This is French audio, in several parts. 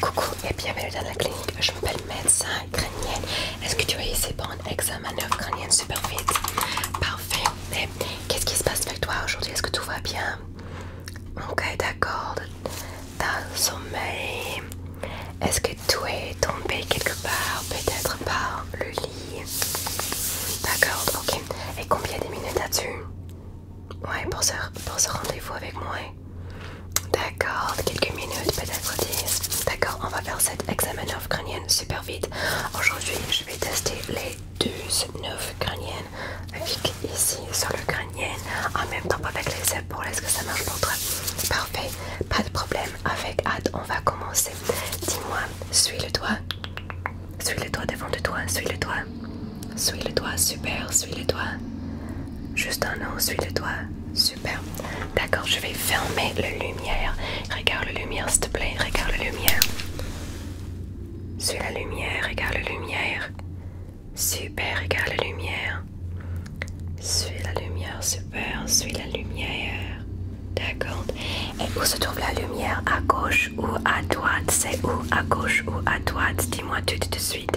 Coucou et bienvenue dans la clinique, je m'appelle médecin crânien. Est-ce que tu as essayé pour un examen crânien super vite? Parfait. Qu'est-ce qui se passe avec toi aujourd'hui? Est-ce que tout va bien? Ok, d'accord. T'as sommeil? Est-ce que tu es tombé quelque part? Peut-être par le lit? D'accord, ok. Et combien de minutes as-tu? Ouais, pour ce rendez-vous avec moi? D'accord, quelques minutes, peut-être 10. D'accord, on va faire cet examen nerve crânienne super vite. Aujourd'hui, je vais tester les 12 nerfs crâniennes avec ici sur le crânien, en même temps avec les épaules. Est-ce que ça marche pour toi? Parfait, pas de problème. Avec hâte, on va commencer. Dis-moi, suis le doigt. Suis le doigt devant de toi, suis le doigt. Suis le doigt, super, suis le doigt. Juste un nom, suis le doigt. Super. D'accord, je vais fermer la lumière. Regarde la lumière, s'il te plaît. Regarde la lumière. Suis la lumière, regarde la lumière. Super, regarde la lumière. Suis la lumière, super, suis la lumière. D'accord. Et où se trouve la lumière? À gauche ou à droite? C'est où? À gauche ou à droite? Dis-moi tout de suite.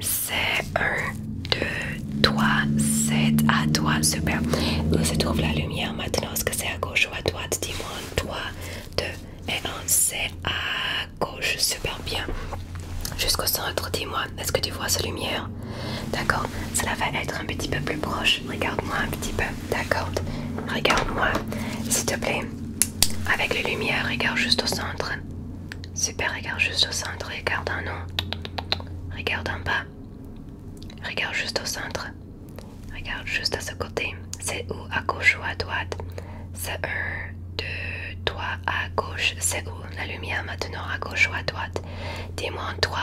C'est 1, 2, 3, 7, à toi, super. Où se trouve la lumière maintenant? Est-ce que c'est à gauche ou à droite? Dis-moi, 3, 2 et 1, c'est à gauche, super bien. Jusqu'au centre, dis-moi, est-ce que tu vois cette lumière? D'accord, cela va être un petit peu plus proche. Regarde-moi un petit peu, d'accord? Regarde-moi, s'il te plaît. Avec les lumières, regarde juste au centre. Super, regarde juste au centre, regarde en haut. Regarde en bas. Regarde juste au centre. Regarde juste à ce côté. C'est où? À gauche ou à droite? C'est 1, 2, 3, à gauche. C'est où? La lumière maintenant, à gauche ou à droite? Dis-moi 3,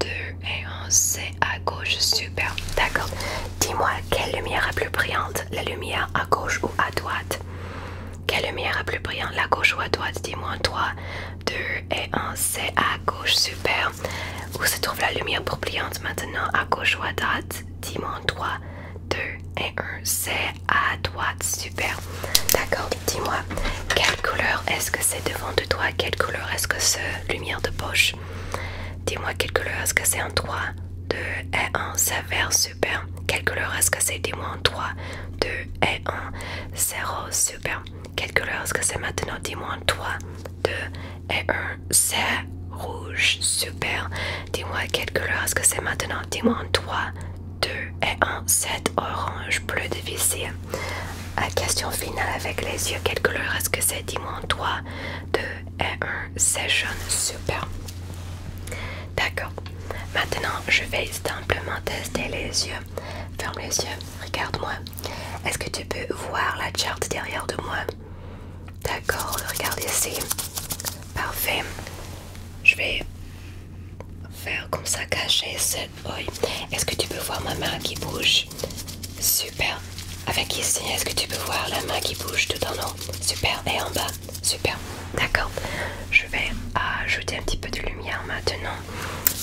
2 et 1, c'est à gauche. Super. D'accord. Dis-moi, quelle lumière est plus brillante? La lumière à gauche ou à droite? Quelle lumière est plus brillante? La gauche ou à droite? Dis-moi 3, 2 et 1, c'est à gauche. Super. Où se trouve la lumière brillante maintenant? À gauche ou à droite? Dis-moi 3, 2 et 1, c'est à droite, super. D'accord, dis-moi, quelle couleur est-ce que c'est devant de toi? Quelle couleur est-ce que c'est lumière de poche? Dis-moi, quelle couleur est-ce que c'est? En 3, 2 et 1, c'est vert, super. Quelle couleur est-ce que c'est? Dis-moi en 3, 2 et 1, c'est rose, super. Quelle couleur est-ce que c'est maintenant? Dis-moi en 3, 2 et 1, c'est rouge, super. Dis-moi quelle couleur est-ce que c'est maintenant? Dis-moi en 3, 2 et 1, c'est orange, bleu de difficile. Question finale avec les yeux, quelle couleur est-ce que c'est? Dis-moi en 3, 2 et 1, c'est jaune, super. D'accord. Maintenant, je vais simplement tester les yeux. Ferme les yeux, regarde-moi. Est-ce que tu peux voir la charte derrière de moi? D'accord, regarde ici. Parfait. Je vais faire comme ça, cacher cet œil. Est-ce que tu peux voir ma main qui bouge? Super. Avec ici, est-ce que tu peux voir la main qui bouge tout en haut? Super. Et en bas? Super. D'accord. Je vais ajouter un petit peu de lumière maintenant.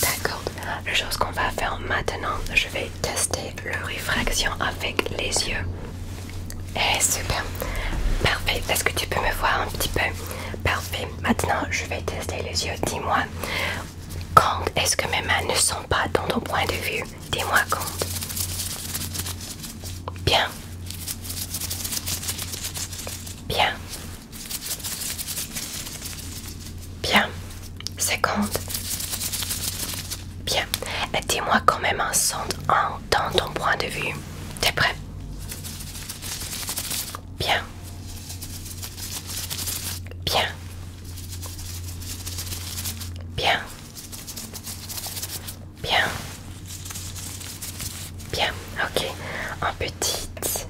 D'accord. La chose qu'on va faire maintenant, je vais tester la réfraction avec les yeux. Et super. Parfait. Est-ce que tu peux me voir un petit peu? Parfait. Maintenant, je vais tester les yeux. Dis-moi, quand est-ce que mes mains ne sont pas dans ton point de vue? Dis-moi quand. Bien. Bien. Bien. C'est quand. Bien. Et dis-moi quand mes mains sont dans ton point de vue. T'es prêt? Bien. Bien. Bien. Bien. Bien. Ok. En petite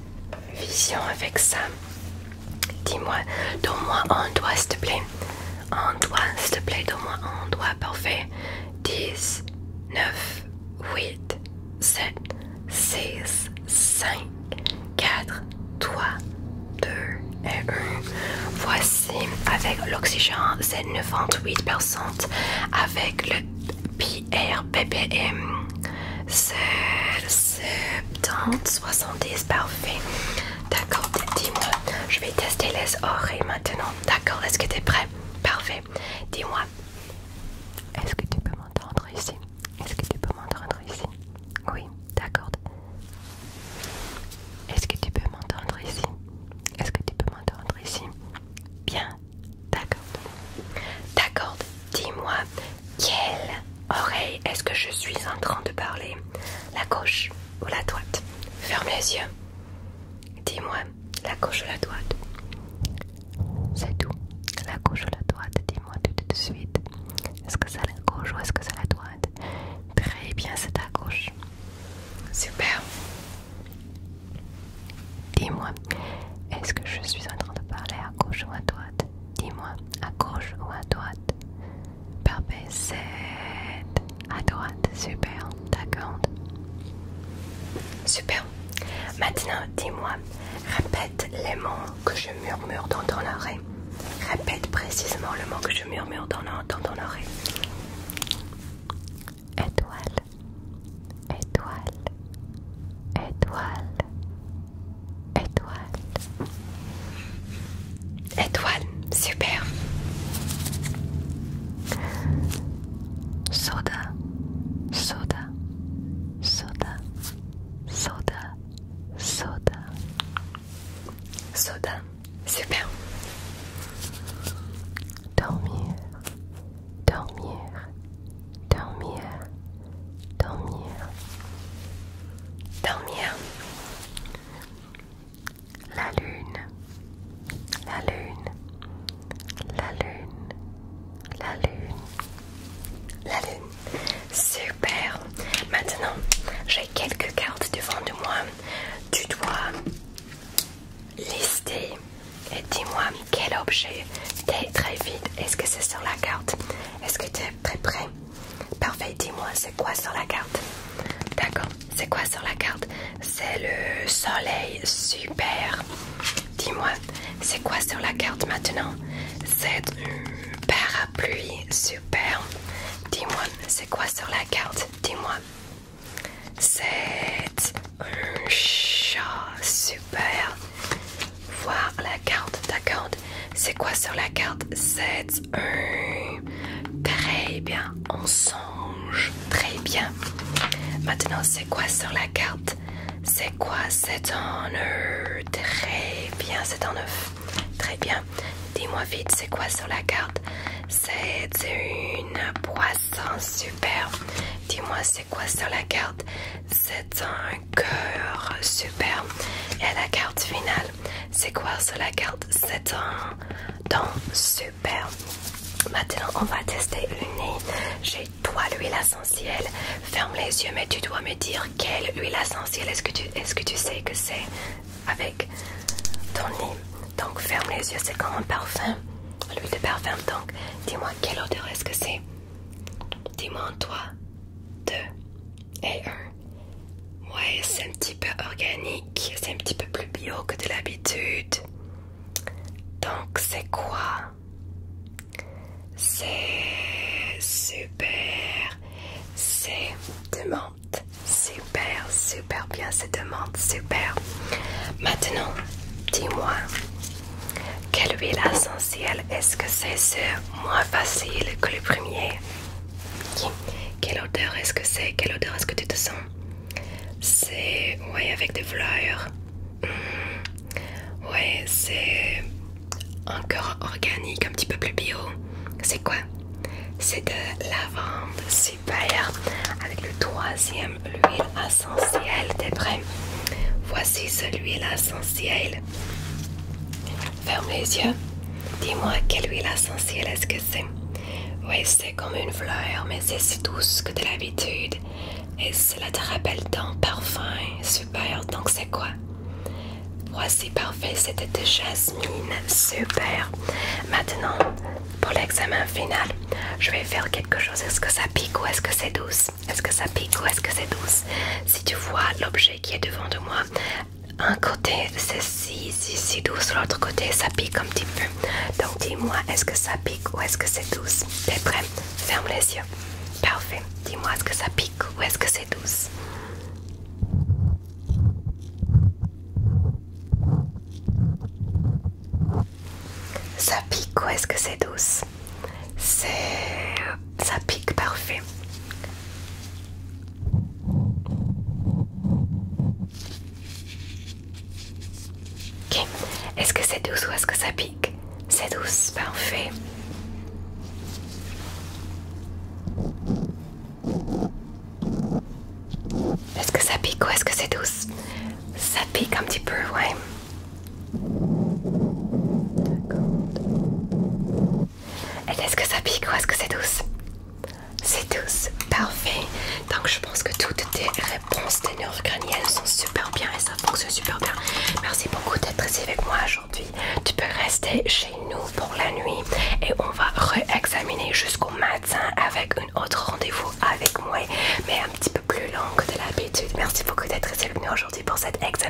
vision avec ça. Dis-moi, donne-moi un doigt, s'il te plaît. Un doigt, s'il te plaît, donne-moi un doigt. Parfait. 10, 9, 8, 7, 6, 5, 4, 3, 2, 1. Voici, avec l'oxygène, c'est 98%. Avec le PRPM, c'est 70, 70, parfait. D'accord, dis-moi, je vais tester les oreilles maintenant. D'accord, est-ce que tu es prêt? Parfait. Dis-moi, Dis-moi, quelle oreille est-ce que je suis en train de parler? La gauche ou la droite? Ferme les yeux. Dis-moi, la gauche ou la droite? C'est tout. La gauche ou la droite? Dis-moi tout de suite. Est-ce que c'est la gauche ou est-ce que c'est la droite? Très bien, c'est à gauche. Super. Dis-moi, est-ce que je suis en train de parler à gauche ou à droite? Dis-moi, à gauche ou à droite? Parfait, c'est à droite. Super, d'accord. Super. Maintenant, dis-moi, répète les mots que je murmure dans ton oreille. Répète précisément le mot que je murmure dans ton oreille. Étoile, étoile, étoile, étoile, étoile. Super. Soda, soda, soda, soda, soda, soda. Super. Dormir, dormir, dormir, dormir, dormir. La lune, la lune, la lune, la lune, la lune. Super. Maintenant, j'ai quelques cartes devant de moi. Tu dois lister et dis-moi quel objet t'es très vite. Est-ce que c'est sur la carte? Est-ce que tu es très prêt? Parfait, dis-moi c'est quoi sur la carte? D'accord, c'est quoi sur la carte? C'est le soleil, super. Dis-moi, c'est quoi sur la carte maintenant? C'est un parapluie, super. Dis-moi, c'est quoi sur la carte? Dis-moi. C'est un chat, super. Voir la carte, d'accord. C'est quoi sur la carte? C'est un... Très bien, on songe. Très bien. Maintenant, c'est quoi sur la carte? C'est quoi? C'est un œuf. Très bien, c'est un œuf. Très bien. Dis-moi vite, c'est quoi sur la carte? C'est une poisson, super. Dis-moi, c'est quoi sur la carte? C'est un cœur, super. Et la carte finale, c'est quoi sur la carte? C'est un dent, super. Maintenant, on va tester le nez. J'ai trois huiles essentielles. Ferme les yeux, mais tu dois me dire quelle huile essentielle est-ce que tu sais que c'est avec ton nez. Donc, ferme les yeux, c'est comme un parfum. L'huile de parfum, donc, dis-moi quelle odeur est-ce que c'est? Dis-moi en 3, 2 et 1. Ouais, c'est un petit peu organique, c'est un petit peu plus bio que de l'habitude. Donc, c'est quoi? C'est super, c'est de menthe, super, super bien, c'est de menthe, super. Maintenant, dis-moi, quelle huile essentielle est-ce que c'est moins facile que le premier? Quelle odeur est-ce que c'est? Quelle odeur est-ce que tu te sens? C'est, ouais, avec des fleurs. Ouais, c'est encore organique, un petit peu plus bio. C'est quoi? C'est de lavande, super. Avec le troisième, l'huile essentielle, t'es prêt? Voici l'huile essentielle. Ferme les yeux. Dis-moi quelle huile essentielle est-ce que c'est? Oui, c'est comme une fleur, mais c'est douce que de l'habitude. Et cela te rappelle ton parfum, super. Donc c'est quoi? Voici, parfait, c'était de jasmine, super. Maintenant, pour l'examen final, je vais faire quelque chose. Est-ce que ça pique ou est-ce que c'est douce? Est-ce que ça pique ou est-ce que c'est douce? Si tu vois l'objet qui est devant de moi, un côté c'est si douce, l'autre côté ça pique un petit peu. Donc dis-moi, est-ce que ça pique ou est-ce que c'est douce? T'es prêt? Ferme les yeux. Parfait. Dis-moi, est-ce que ça pique ou est-ce que c'est douce? Ça pique ou est-ce que c'est douce? C'est... ça pique, parfait. Ok. Est-ce que c'est douce ou est-ce que ça pique? C'est douce, parfait. Est-ce que ça pique ou est-ce que c'est douce? Ça pique un petit peu, ouais. Et est-ce que ça pique ou est-ce que c'est douce? C'est douce, parfait. Donc je pense que toutes tes réponses des nerfs crâniennes sont super bien et ça fonctionne super bien. Merci beaucoup d'être ici avec moi aujourd'hui. Tu peux rester chez nous pour la nuit et on va réexaminer jusqu'au matin avec un autre rendez-vous avec moi, mais un petit peu plus long que de l'habitude. Merci beaucoup d'être ici avec nous aujourd'hui pour cette examen.